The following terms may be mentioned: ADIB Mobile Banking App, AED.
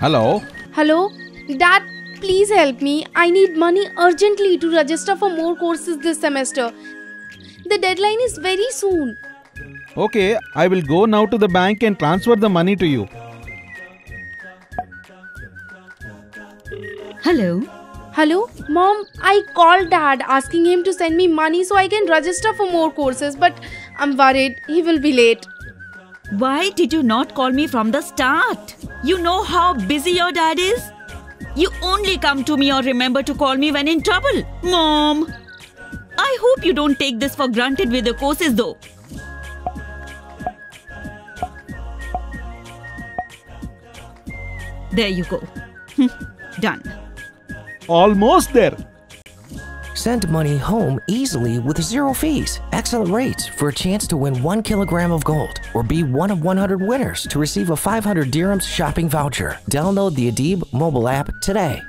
Hello? Hello? Dad, please help me. I need money urgently to register for more courses this semester. The deadline is very soon. Okay, I will go now to the bank and transfer the money to you. Hello? Hello? Mom, I called Dad asking him to send me money so I can register for more courses, but I'm worried he will be late. Why did you not call me from the start? You know how busy your dad is? You only come to me or remember to call me when in trouble. Mom, I hope you don't take this for granted with the courses though. There you go. Done. Almost there. Send money home easily with zero fees. Excellent rates for a chance to win 1 kilogram of gold or be one of 100 winners to receive a 500 dirhams shopping voucher. Download the ADIB mobile app today.